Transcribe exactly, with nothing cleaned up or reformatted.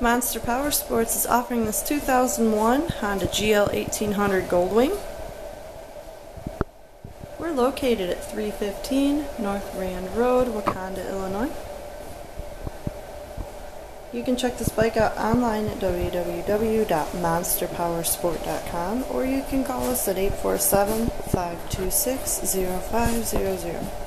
Monster Powersports is offering this two thousand one Honda G L eighteen hundred Goldwing. We're located at three fifteen North Rand Road, Wauconda, Illinois. You can check this bike out online at w w w dot monster powersport dot com, or you can call us at eight four seven, five two six, zero five zero zero.